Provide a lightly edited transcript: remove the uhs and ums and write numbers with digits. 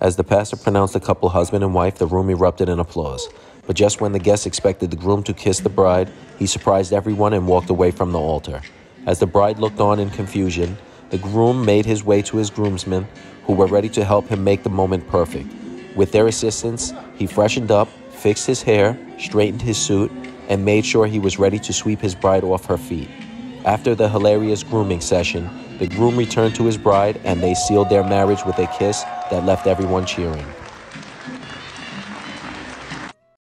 As the pastor pronounced the couple husband and wife, the room erupted in applause. But just when the guests expected the groom to kiss the bride, he surprised everyone and walked away from the altar. As the bride looked on in confusion, the groom made his way to his groomsmen, who were ready to help him make the moment perfect. With their assistance, he freshened up, fixed his hair, straightened his suit, and made sure he was ready to sweep his bride off her feet. After the hilarious grooming session, the groom returned to his bride and they sealed their marriage with a kiss that left everyone cheering.